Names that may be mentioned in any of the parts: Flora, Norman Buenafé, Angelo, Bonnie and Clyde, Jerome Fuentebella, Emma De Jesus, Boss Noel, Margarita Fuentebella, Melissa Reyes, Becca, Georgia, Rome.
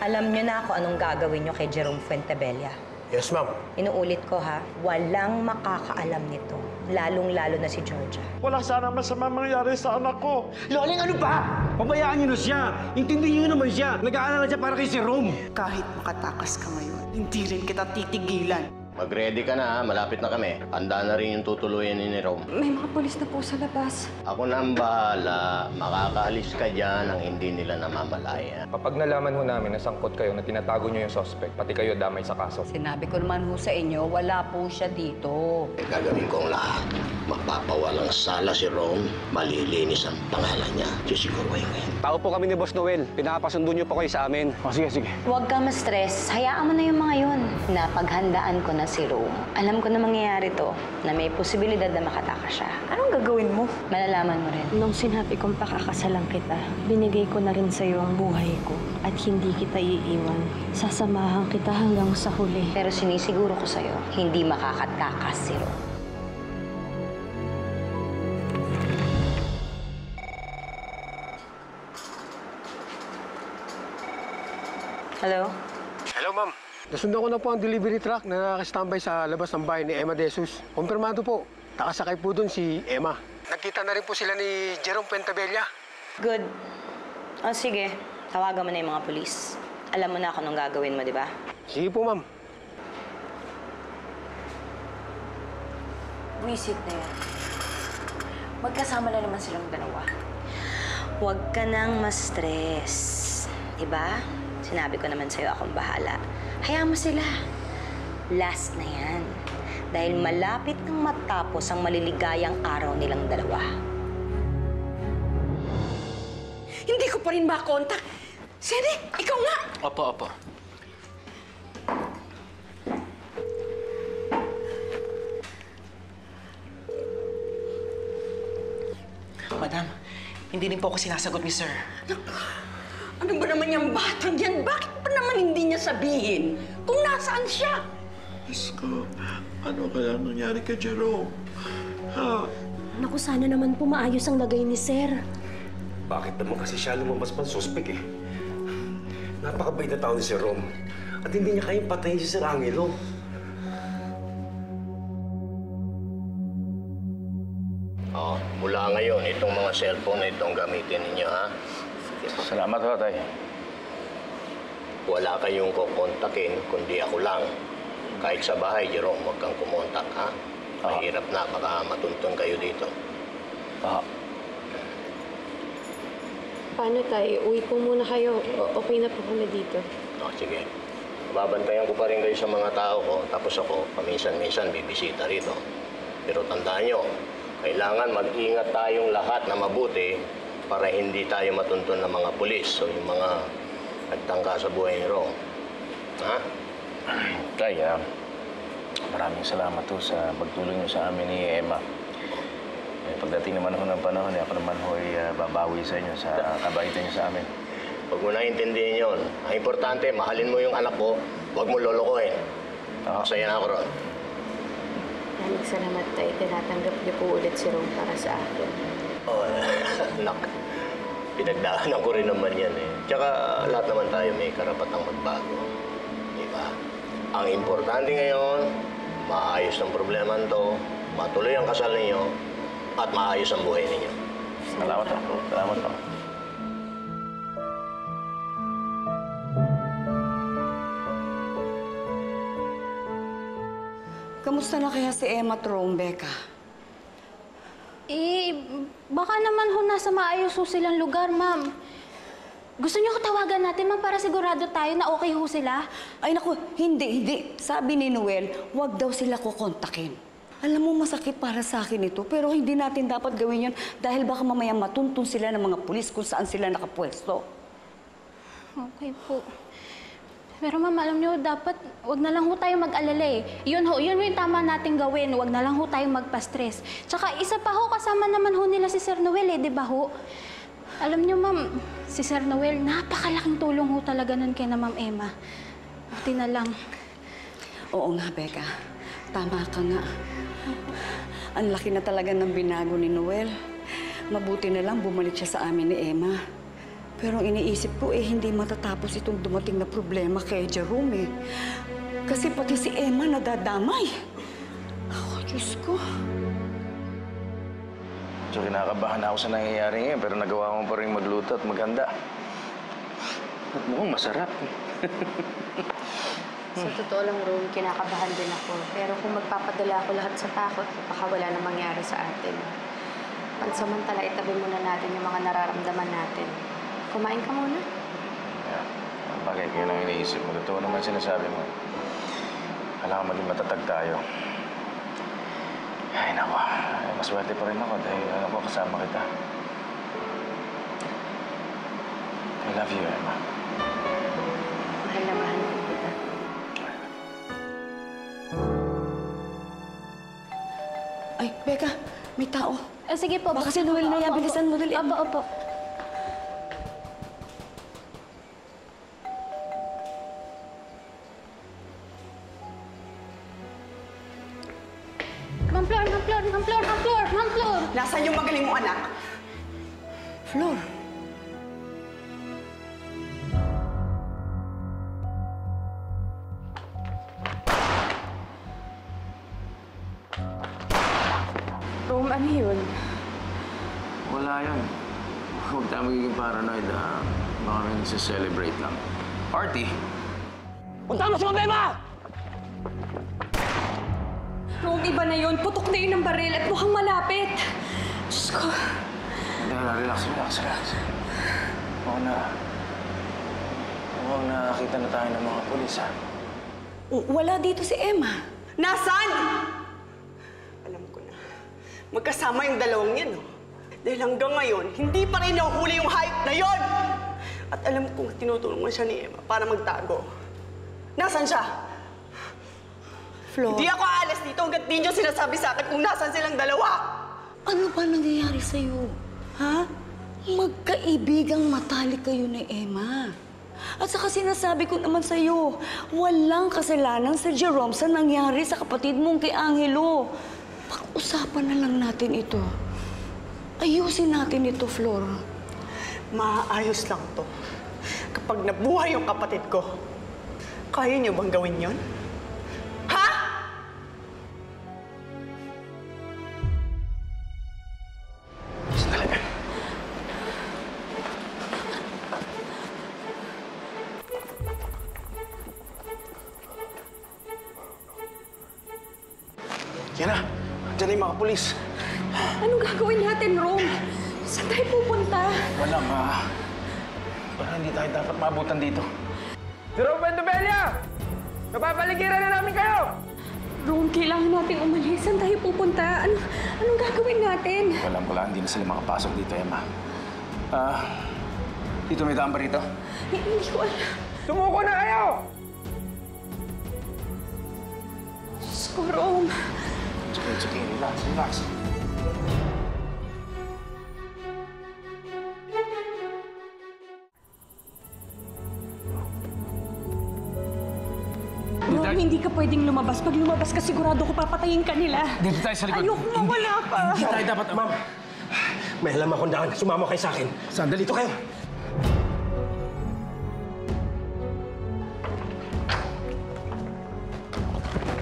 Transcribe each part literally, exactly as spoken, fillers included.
Alam niyo na ako anong gagawin niyo kay Jerome Fuentebella. Yes, ma'am. Inuulit ko, ha? Walang makakaalam nito. Lalong-lalo na si Georgia. Wala sanang masama mangyayari sa anak ko. Loling, ano ba? Pabayaan niyo na siya. Intindihin niyo naman siya. Nag-aalala siya para kay Jerome. Kahit makatakas ka ngayon, hindi rin kita titigilan. Mag-ready ka na, ha? Malapit na kami. Handa na rin yung tutuluyan ni Jerome. May mga polis na po sa labas. Ako na ang bahala. Makakaalis ka dyan ang hindi nila namamalaya. Kapag nalaman ho namin na sangkot kayo na tinatago nyo yung suspect, pati kayo damay sa kaso. Sinabi ko naman ho sa inyo, wala po siya dito. E gagawin ko ang lahat. Mapapawalang sala si Jerome. Malilinis ang pangalan niya. Sisiguruhin ko yan. Tao po kami ni Boss Noel. Pinapasundo nyo po kayo sa amin. O, sige, sige. Huwag ka ma-stress. Hayaan mo na yung mga yun. Napaghandaan ko na si Rome. Alam ko na mangyayari to, na may posibilidad na makataka siya. Anong gagawin mo? Malalaman mo rin. Nung sinabi kong pakakasalan kita, binigay ko na rin sa'yo ang buhay ko at hindi kita iiwan. Sasamahan kita hanggang sa huli. Pero sinisiguro ko sa'yo, hindi makakatakas si Rome. Hello? Hello, ma'am. Nasundan ko na po ang delivery truck na nakastambay sa labas ng bahay ni Emma De Jesus. Kumpirmado po, nakasakay po doon si Emma. Nagkita na rin po sila ni Jerome Fuentebella. Good. O oh, sige, tawagan mo na yung mga polis. Alam mo na kung anong gagawin mo, di ba? Sige po, ma'am. Buisit na yan. Magkasama na naman silang dalawa. Huwag ka nang ma-stress. Diba? Sinabi ko naman sa'yo akong bahala. Hayaan mo sila. Last na yan. Dahil malapit nang matapos ang maliligayang araw nilang dalawa. Hindi ko pa rin makontak. Sede, ikaw nga! Opo, opo. Madam, hindi rin po ako sinasagot ni Sir. Ano ba naman yung batang yan? Bakit pa naman hindi niya sabihin kung nasaan siya? Diyos ko, ano kaya nangyari kay Jerome? Ha? Naku, sana naman pumaayos ang lagay ni Sir. Bakit naman kasi siya lumabas pang suspek eh? Napakabait na tao ni Jerome. At hindi niya kayang patayin si Sir Angelo. Oh, mula ngayon, itong mga cellphone na itong gamitin ninyo, ha? Salamat, Tatay. Wala kayong kukontakin, kundi ako lang. Kahit sa bahay, Jerome, huwag kang kumontak, ha? Aha. Mahirap na, baka matuntun kayo dito. Aha. Paano, Tay? Uwi po muna kayo. O okay na po kami dito. O, sige. Babantayan ko pa rin kayo sa mga tao ko. Tapos ako, paminsan-minsan, bibisita rito. Pero tandaan nyo, kailangan mag-ingat tayong lahat na mabuti para hindi tayo matuntun ng mga pulis o yung mga nagtangka sa buhay ni Rome. Ha? Tay, ha? Maraming salamat to sa pagtulong niyo sa amin ni Emma. Eh, pagdating naman ho ng panahon, eh, ako naman ho'y uh, babawi sa inyo, sa uh, kabaitan niyo sa amin. Huwag mo naintindihin yun. Ang importante, mahalin mo yung anak ko, huwag mo lolokohin. Oh. Masaya na ako ron. Maraming salamat, Tay. Tinatanggap niyo po ulit si Rome para sa akin. Oh, anak, pinagdaanan ko rin naman yan eh. Tsaka lahat naman tayo may karapatang magbago. Diba? Ang importante ngayon, maayos ang problema nito, matuloy ang kasal ninyo, at maayos ang buhay ninyo. Salamat ako. Salamat ako. Kamusta na kaya si Emma at Rome, Becca? Eh, baka naman ho nasa maayos ho silang lugar, ma'am. Gusto niyo ko tawagan natin, ma'am, para sigurado tayo na okay ho sila? Ay, naku, hindi, hindi. Sabi ni Noel, huwag daw sila kukontakin. Alam mo, masakit para sa akin ito, pero hindi natin dapat gawin yun dahil baka mamaya matuntun sila ng mga pulis kung saan sila nakapwesto. Okay po. Pero ma'am, alam niyo, dapat wag na lang ho tayo mag-alala eh. Yun ho, yun yung tama nating gawin. Wag na lang ho tayo magpa-stress. Tsaka isa pa ho, kasama naman ho nila si Sir Noel eh, di ba ho? Alam niyo, ma'am, si Sir Noel, napakalaking tulong ho talaga nun kay na Ma'am Emma. Buti na lang. Oo nga, Becca. Tama ka nga. Ang laki na talaga ng binago ni Noel. Mabuti na lang bumalik siya sa amin ni Emma. Pero ang iniisip ko, eh, hindi matatapos itong dumating na problema kay Jerome, eh. Kasi pati si Emma nadadamay. Ako, Diyos ko. So, kinakabahan ako sa nangyayari ngayon, pero nagawa mo pa rin magluto at maganda. At mukhang masarap. Sa totoo lang, Rome, kinakabahan din ako. Pero kung magpapadala ako lahat sa takot, baka wala na mangyari sa atin. Pansamantala, itabi muna natin yung mga nararamdaman natin. Kumain ka muna. Yeah. Bakit? Yun ang iniisip mo. Totoo naman sinasabi mo. Alam, maging matatag tayo. Ay, naku. Maswerte pa rin ako dahil alam ko kasama kita. I love you, Emma. Mahal na mahal ko kita. Ay, Becca, may tao. Eh, sige po. Baka si Noel na yan. Bilisan mo, dali. Opo, opo. Nasaan yung magaling mo, anak? Flor. Rome, ano yun? Wala yan. Huwag tayo magiging paranoid, ha? Baka may nagsis-celebrate lang. Party! Punta mo si Mabema! Rome, iba na yun. Putok na yun ng baril at mukhang malapit. Diyos ko. Dala, relax, relax, relax. Huwag na... Huwag nakakita na tayo ng mga pulis, ha? Wala dito si Emma. Nasaan? Alam ko na. Magkasama yung dalawang yan, no? Dahil hanggang ngayon, hindi pa rin nahuhuli yung hype na yon. At alam ko, tinutulungan siya ni Emma para magtago. Nasaan siya? Flora. Hindi ako aalis dito hanggat di nyo sinasabi sa akin kung nasaan silang dalawa. Ano ba nangyayari sa'yo? Ha? Magkaibigang matalik kayo ni Emma. At saka sinasabi ko naman sa'yo, walang kasalanan sa Jerome sa nangyari sa kapatid mong kay Angelo. Pag-usapan na lang natin ito. Ayusin natin ito, Flora. Maayos lang to. Kapag nabuhay yung kapatid ko, kaya niyo bang gawin yon? Yan na. Diyan na yung mga pulis. Anong gagawin natin, Rome? Saan tayo pupunta? Wala, ma. Parang hindi tayo dapat maabutan dito. Jerome Fuentebella! Napapaligiran na namin kayo! Rome, kailangan natin umalis. Saan tayo pupunta? Ano, anong gagawin natin? Walang wala. Hindi na sila makapasok dito, Emma. Ah, uh, dito may daan pa rito? H hindi ko alam. Sumuko na kayo! Diyos ko, Rome. It's okay, relax, relax. Rome, hindi ka pwedeng lumabas. Pag lumabas ka, sigurado ko papatayin ka nila. Dito tayo sa likod. Ayoko, mawala pa. Hindi tayo dapat, ma'am. May alam akong daan. Sumama kayo sa akin. Sandali, dito kayo.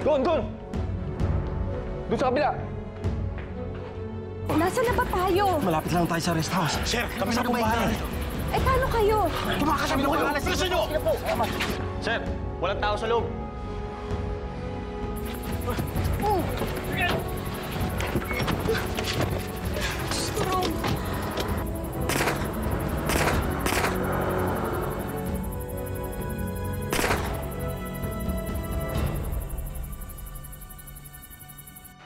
Doon, doon! Doon sa kabila! Nasaan na ba tayo? Malapit lang tayo sa rest house. Sir, kami sa kumbahan. Eh, paano kayo? Tumakasabi na kayo! Pilisan nyo! Sir, walang tao sa loob. Oh! Strong!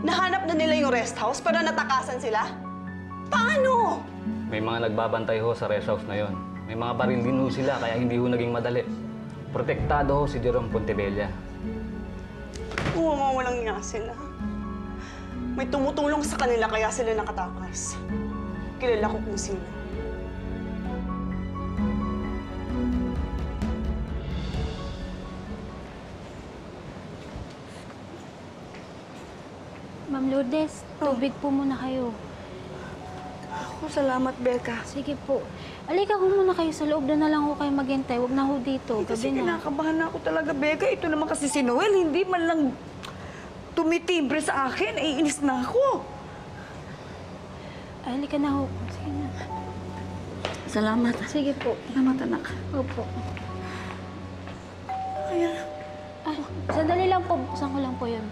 Nahanap na nila yung rest house para natakasan sila? Paano? May mga nagbabantay ho sa rest house na yon. May mga baril din ho sila kaya hindi ho naging madali. Protektado ho si Jerome Fuentebella. Umawalang nga sila. May tumutulong sa kanila kaya sila nakatakas. Kilala ko kung sino. Ma'am Lourdes, tubig po muna kayo. Ako, salamat, Becca. Sige po. Alika ko muna kayo sa loob. Doon na lang ko kayo maghintay. Huwag na ho dito. Kasi kinakabahan na ako talaga, Becca. Ito naman kasi si Noel. Hindi man lang tumitibre sa akin. Iinis na ako. Alika na ho. Sige na. Salamat. Sige po. Salamat, anak. Opo. Ayan. Ah, sandali lang po. Saan ko lang po yun?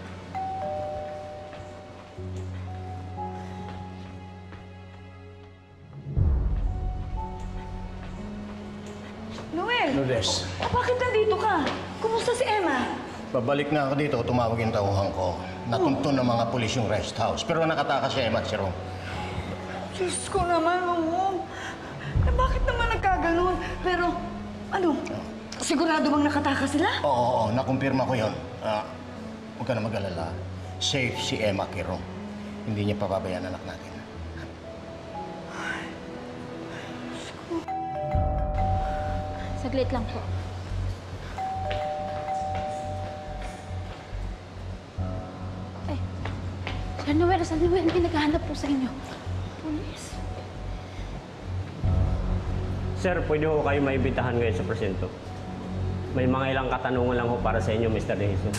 Lourdes. Oh, bakit nandito ka? Kumusta si Emma? Babalik na ako dito, tumawag yung tauhan ko. Natuntun ng mga pulis yung rest house, pero nakatakas si Emma at si Rome. Diyos ko naman, Rome. Eh, bakit naman nagkaganon? Pero, ano, sigurado bang nakatakas sila? Oo, oo, oo. Nakumpirma ko yun. Ah, huwag ka na mag-alala. Safe si Emma at si Rome. Hindi niya papabayaan anak natin. Saglit lang po. Eh, Sir Noel, Sir Noel, may naghahanap po sa inyo. Police. Sir, pwede ho kayo maibitahan ngayon sa presinto. May mga ilang katanungan lang ho para sa inyo, Mister De Jesus.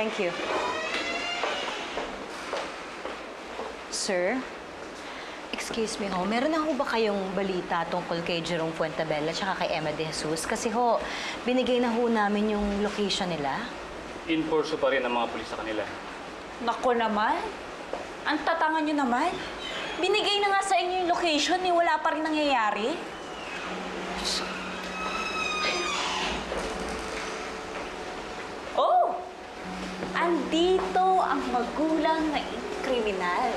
Thank you. Sir, excuse me ho, meron na ho ba kayong balita tungkol kay Jerome Fuentebella at kay Emma De Jesus? Kasi ho, binigay na ho namin yung location nila. In pursuit pa rin ang mga pulis sa kanila. Nako naman. Ang tatangan nyo naman. Binigay na nga sa inyo yung location, eh, wala pa rin nangyayari. Oh! Andito ang magulang na kriminal.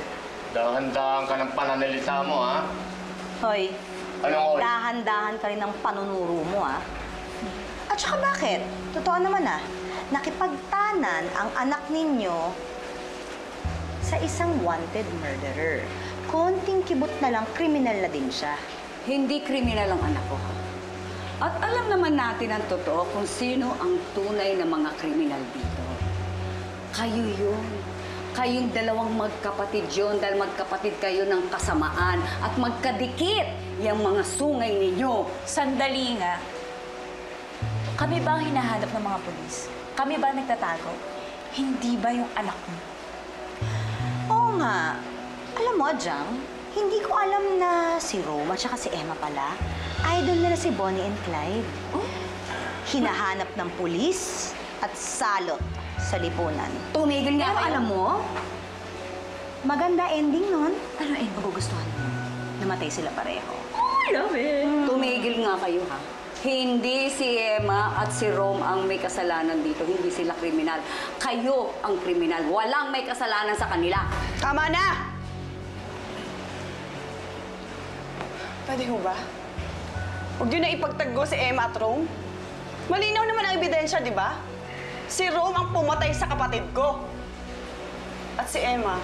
Dahan-dahan ka ng pananalita mo, ha? Hoy, ano, dahan-dahan ka rin ng panunuro mo, ha? At saka bakit? Totoo naman, ha? Nakipagtanan ang anak ninyo sa isang wanted murderer. Konting kibot na lang, kriminal na din siya. Hindi kriminal ang anak ko, ha? At alam naman natin ang totoo kung sino ang tunay na mga kriminal dito. Kayo yun. Kayong dalawang magkapatid yun dahil magkapatid kayo ng kasamaan at magkadikit yung mga sungay ninyo. Sandali nga. Kami ba ang hinahanap ng mga pulis? Kami ba nagtatago? Hindi ba yung anak mo? Oo nga. Alam mo, Jang, hindi ko alam na si Roma at si Emma pala. Idol nila si Bonnie and Clyde. Oh? Hinahanap ng pulis at salot sa lipunan. Tumigil nga. Pero kayo, alam mo, maganda ending nun. Ano eh, magugustuhan mo? Namatay sila pareho. Oh, I love it. Tumigil nga kayo, ha? Hindi si Emma at si Rome ang may kasalanan dito. Hindi sila kriminal. Kayo ang kriminal. Walang may kasalanan sa kanila. Tama na! Pwede ho ba? Huwag yun na ipagtaggo si Emma at Rome. Malinaw naman ang ebidensya, di ba? Si Rome ang pumatay sa kapatid ko. At si Emma,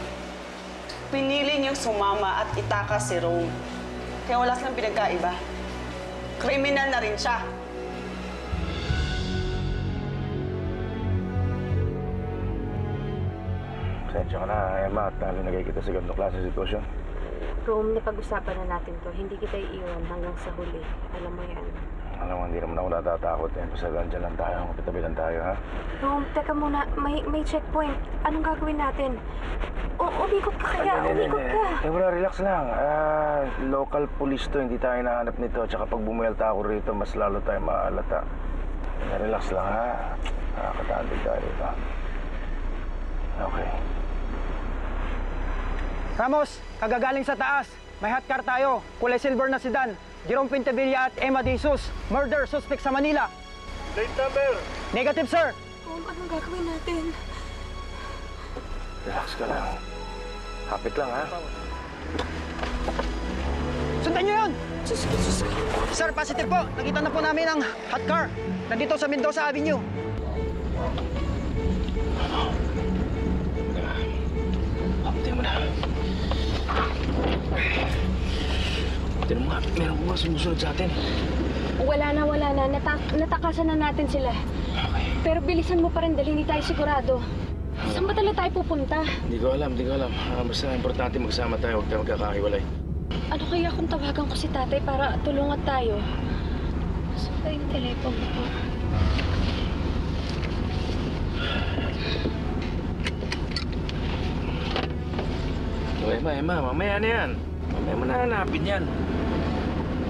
pinili niyang sumama at itakas si Rome. Kaya wala silang pinagkaiba. Kriminal na rin siya. Sensya ka na, Emma, at talo nagkikita sa ganong klase sitwasyon. Rome, napag-usapan na natin to. Hindi kita iiwan hanggang sa huli. Alam mo yan. Alam mo, hindi naman ako natatakot eh. Basta dyan lang tayo, kapitabilan tayo, ha? Rome, teka muna. May, may checkpoint. Anong gagawin natin? O, umikot ka kaya. Umikot ka. Eh, wala, relax lang. Ah, local police to. Hindi tayo nahanap nito. Tsaka pag bumuelta ako rito, mas lalo tayo maalata. Relax lang, ha? Nakakatandog tayo, ha? Okay. Ramos, kagagaling sa taas. May hot car tayo. Kulay silver na sedan. Jerome Fuentebella at Emma De Jesus. Murder suspect sa Manila. Plate number. Negative, sir. Um, anong gagawin natin? Relax ka lang. Kapit lang, ha? Sundan nyo yun! Sus, sus. Sir, positive po. Nakita na po namin ang hot car. Nandito sa Mendoza Avenue. Kapatay mo na. Kapatay mo nga. Meron ko nga sumusunod sa atin. Wala na, wala na. Natak natakasan na natin sila. Okay. Pero bilisan mo pa rin. Dali, hindi tayo sigurado. Saan ba talaga tayo pupunta? Hindi ko alam, hindi ko alam. Uh, basta importante magsama tayo. Huwag tayo magkakahiwalay. Ano kaya kung tawagan ko si tatay para tulungan tayo? Saan ba yung telepono ko? O, Emma, Emma, mamaya na yan. Mamaya mo nahanapin yan.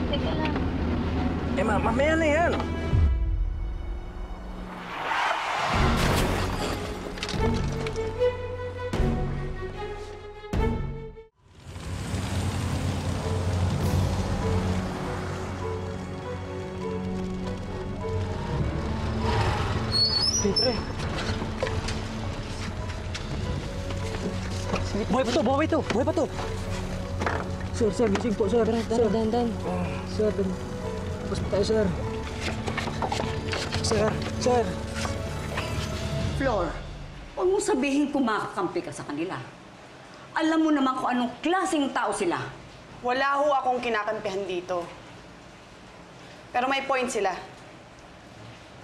Teka lang. Emma, mamaya na yan. Buhay pa to, buhay to, buhay pa to. Sir, sir, gising po, sir. Sir, dan, dan. Sir, tapos tayo, sir. Sir, sir. Flor, huwag mong sabihin kumakakampi ka sa kanila. Alam mo naman kung anong klaseng tao sila. Wala ho akong kinakampihan dito. Pero may point sila.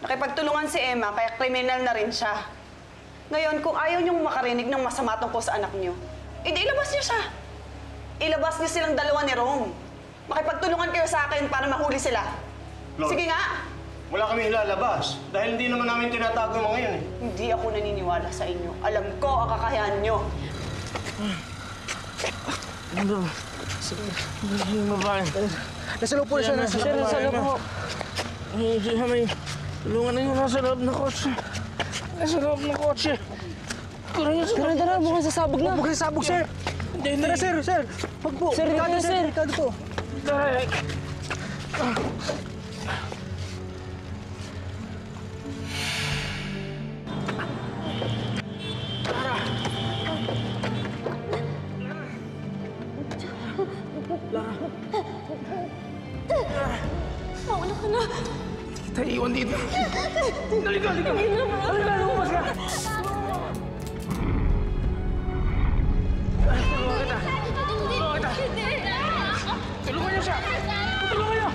Nakipagtulungan si Emma, kaya kriminal na rin siya. Ngayon, kung ayaw niyong makarinig ng masama tungkol sa anak niyo, hindi eh, ilabas niyo siya. Ilabas niyo silang dalawa ni Rome. Makipagtulungan kayo sa akin para mahuli sila. Lord, sige nga! Wala kami ilalabas dahil hindi naman namin tinatago mga yun eh. Hindi ako naniniwala sa inyo. Alam ko ang kakayahan niyo. Ano? Sige. Nasa loob po na siya. Nasa loob po. Hindi namin. Tulungan na yung nasa loob na kotse. Nasa loob ng kotse. Tara, tara. Bukang sasabog na. Bukang sasabog, sir. Tara, sir, sir. Pag po. Sir, rikado, sir. Rikado po. Tara. Mauna ka na. Tayo iwan dito. Nalika, nalika. Nalika, lumas ka. Tulungan kita. Tulungan kita. Tulungan niyo siya. Tulungan niyo.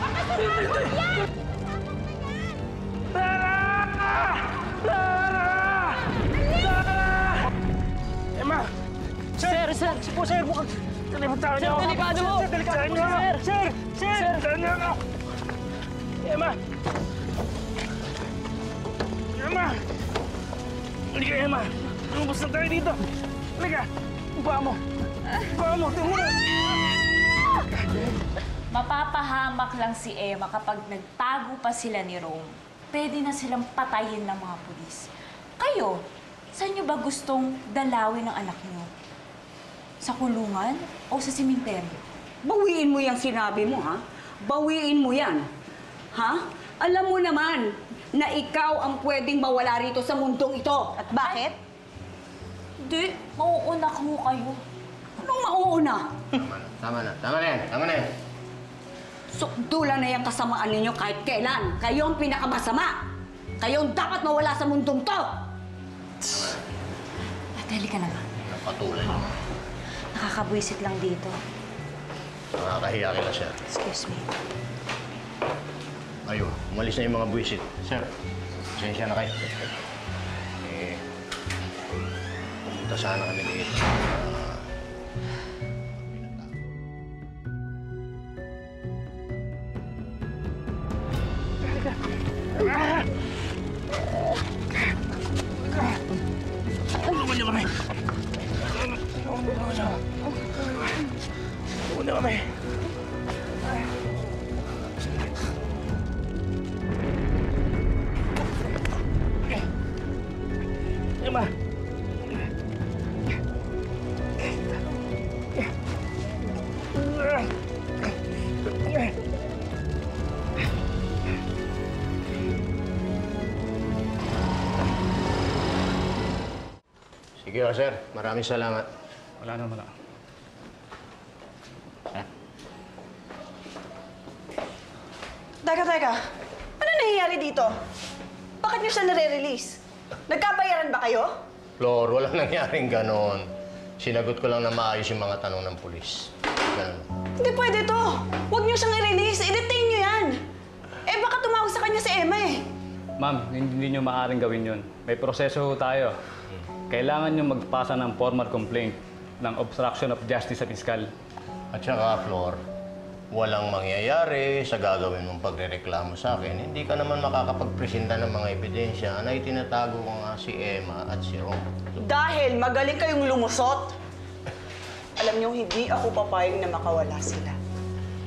Tara! Tara! Tara! Emma! Sir, sir. Sir po, sir. Kalimutan niyo. Sir, delikado mo. Sir, delikado mo. Sir, sir. Sir, sir. Emma! Emma! Halika, Emma! Lumabas na tayo dito! Halika! Upa mo! Upa mo! Tumulong! Mapapahamak lang si Emma kapag nagtago pa sila ni Rome. Pwede na silang patayin ng mga pulis. Kayo, saan nyo ba gustong dalawin ang anak nyo? Sa kulungan o sa simenteryo? Bawiin mo yung sinabi mo, ha? Bawiin mo yan! Ha? Alam mo naman na ikaw ang pwedeng mawala rito sa mundong ito. At bakit? Hindi. Mauuna ko kayo. Anong mauuna? Tama na. Tama na. Tama na yan. Tama na yan. Sukdulan na yung kasamaan ninyo kahit kailan. Kayo ang pinakamasama. Kayo ang dapat mawala sa mundong to. Natali ka na ba? Nakatuloy. Nakakabwisit lang dito. Nakakahiya ka na siya. Excuse me. Ayun, umalis na yung mga buwisit. Sir, pasensya na kayo. Eh, pumunta sana kami dito. Uh, Tulungan niyo kami! Tulungan niyo! Tulungan niyo kami! Emma! Emma! Yo, sir. Maraming salamat. Wala na, wala. Eh? Teka, teka. Ano nangyayari dito? Bakit niyo siya nare-release? Nagkabayaran ba kayo? Flor, walang nangyaring ganon. Sinagot ko lang na maayos yung mga tanong ng pulis. Ganon. Hindi pwede to. Huwag niyo siyang i-release. I-detain niyo yan. Eh, baka tumawag sa kanya si Emma eh. Ma'am, hindi niyo maaaring gawin yun. May proseso tayo. Kailangan nyo magpasa ng formal complaint ng obstruction of justice sa piskal. At saka, Flor, walang mangyayari sa gagawin mong pagrereklamo sa akin. Hindi ka naman makakapagpresenta ng mga ebidensya na itinatago ko nga si Emma at si Rome. Dahil magaling kayong lumusot! Alam nyo, hindi ako papayag na makawala sila.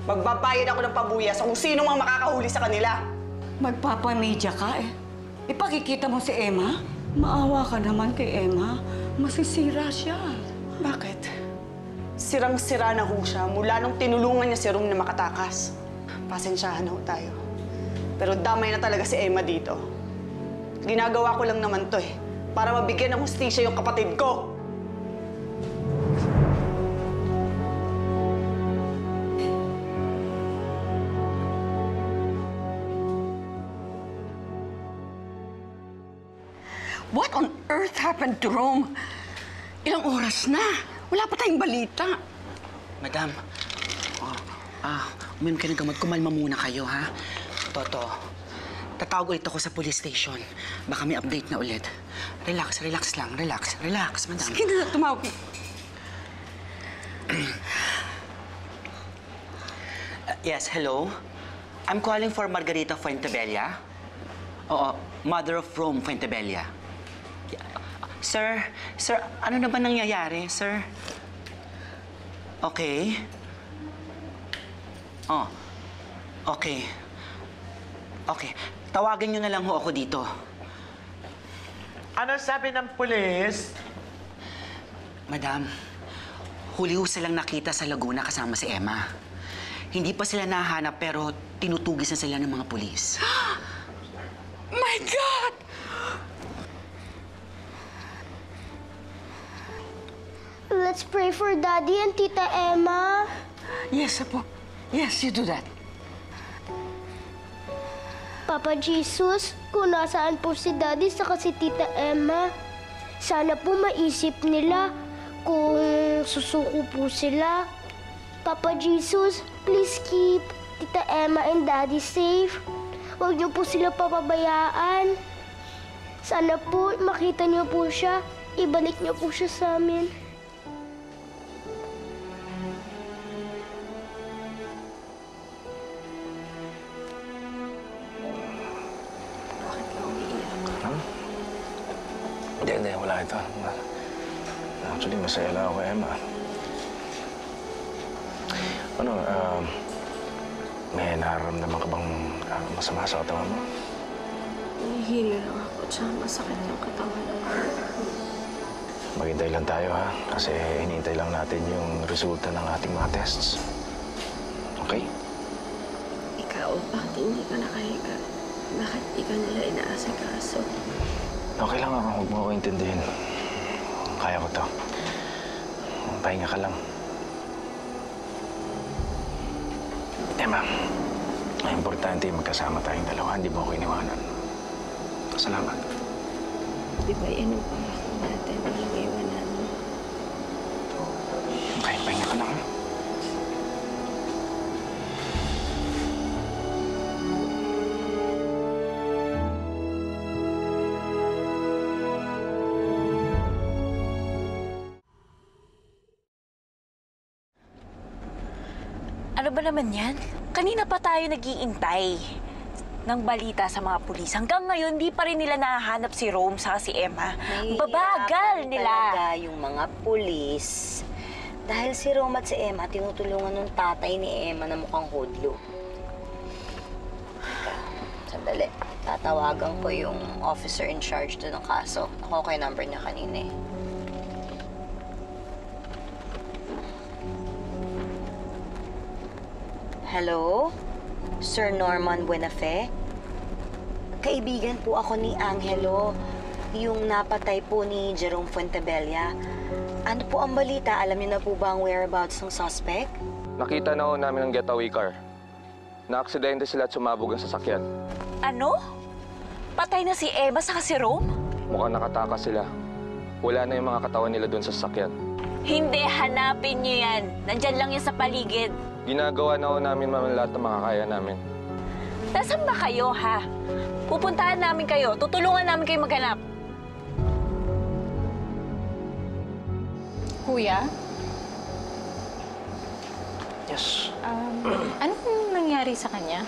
Magbabayad ako ng pabuya sa kung sino mang makakahuli sa kanila. Magpapamedya ka eh. Ipakikita mo si Emma? Maawa ka naman kay Emma. Masisira siya. Bakit? Sirang-sira na ho siya mula nung tinulungan niya si Rome na makatakas. Pasensyahan ho tayo. Pero damay na talaga si Emma dito. Ginagawa ko lang naman to eh. Para mabigyan ng hustisya yung kapatid ko. What on earth happened to Rome? Ilang oras na. Wala pa tayong balita. Madam, oh, ah, uminom kayo ng gamot. Kumalma muna kayo, ha? Toto, tatawag ulit ako sa police station. Baka may update na ulit. Relax, relax lang. Relax, relax, madam. Sige na, tumawag. uh, yes, hello? I'm calling for Margarita Fuentebella. Oo, mother of Rome Fuentebella. Sir, sir, ano na ba nangyayari, sir? Okay. Oh, okay. Okay, tawagin niyo na lang ho ako dito. Ano sabi ng pulis? Madam, huli ho silang nakita sa Laguna kasama si Emma. Hindi pa sila nahanap pero tinutugis na sila ng mga pulis. My God! Let's pray for Daddy and Tita Emma. Yes, Apo. Yes, you do that. Papa Jesus, kung nasaan po si Daddy saka si Tita Emma, sana po maisip nila kung susuko po sila. Papa Jesus, please keep Tita Emma and Daddy safe. Huwag niyo po sila papabayaan. Sana po makita niyo po siya. Ibalik niyo po siya sa amin. Actually, masaya lang ako, Emma. Ano, uh, may nararamdaman ka bang uh, masama sa katawan mo? Nahihilo lang ako, tsaka masakit yung katawan mo. Maghintay lang tayo, ha? Kasi hinihintay lang natin yung resulta ng ating mga tests. Okay? Ikaw, bakit hindi ka nakahiga? Bakit di ka nila inaasikaso? Okay lang ako, huwag mo ako intindihin. Kaya ko to. Pahinga ka lang. Emma, ang importante yung magkasama tayong dalawa. Hindi mo ako iniwanan. Salamat. Di ba yan ang pangako natin? Walang iwanan mo. Okay, pahinga ka lang. Ano ba naman yan? Kanina pa tayo nag-iintay ng balita sa mga pulis. Hanggang ngayon, di pa rin nila nahahanap si Rome sa si Emma. Babagal nila. Talaga yung mga pulis. Dahil si Rome at si Emma, tinutulungan ng tatay ni Emma na mukhang hodlo. Sandali. Tatawagan ko yung officer in charge doon ng kaso. Ako kay number niya kanina eh. Hello? Sir Norman Buenafé? Kaibigan po ako ni Angelo. yung napatay po ni Jerome Fuentebella. Ano po ang balita? Alam niyo na po ba ang whereabouts ng suspect? Nakita na ho namin ang getaway car. Naaksidente sila at sumabog ang sasakyan. Ano? Patay na si Emma saka si Rome? Mukhang nakataka sila. Wala na yung mga katawan nila doon sa sasakyan. Hindi, hanapin niyo yan. Nandyan lang yan sa paligid. Ginagawa na ho namin naman lahat ng makakaya namin. Nasaan ba kayo, ha? Pupuntahan namin kayo. Tutulungan namin kayo maghanap. Kuya? Yes? Um, anong nangyari sa kanya?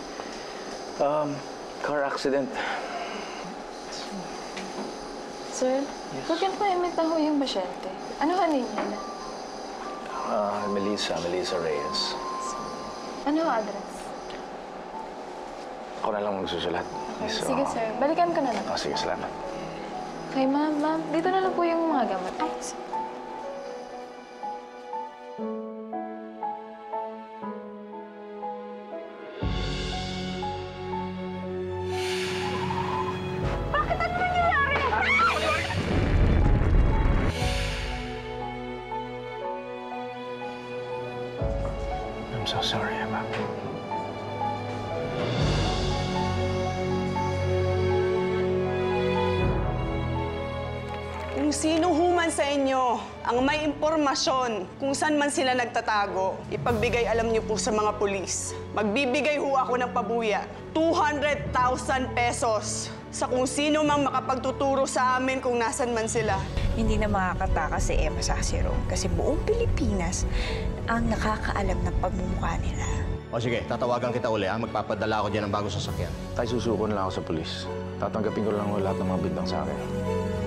Um, car accident. Sir, yes. Huwag yung paimita ho yung pasyente. Ano hanin niya na? Uh, Melissa, Melissa Reyes. Ano address? Ako na lang magsusulat. Okay. So, sige, sir. Balikan ka na lang. Oh, sige, salamat. Okay, ma'am, ma'am. Dito na lang po yung mga gamot. Ay, sir. Bakit ano nangyayari? Ay! I'm so sorry, Emma. Sino human sa inyo ang may impormasyon kung saan man sila nagtatago, ipagbigay alam niyo po sa mga pulis. Magbibigay ho ako ng pabuya, two hundred thousand pesos, sa kung sino mang makapagtuturo sa amin kung nasan man sila. Hindi na makakatakas si Emma sa si Rome kasi buong Pilipinas ang nakakaalam ng pagmumukha nila. O sige, tatawagan kita uli ha. Magpapadala ako dyan ng bagong sasakyan. Tay, susuko na lang ako sa pulis. Tatanggapin ko lang lahat ng mga bintang sa akin.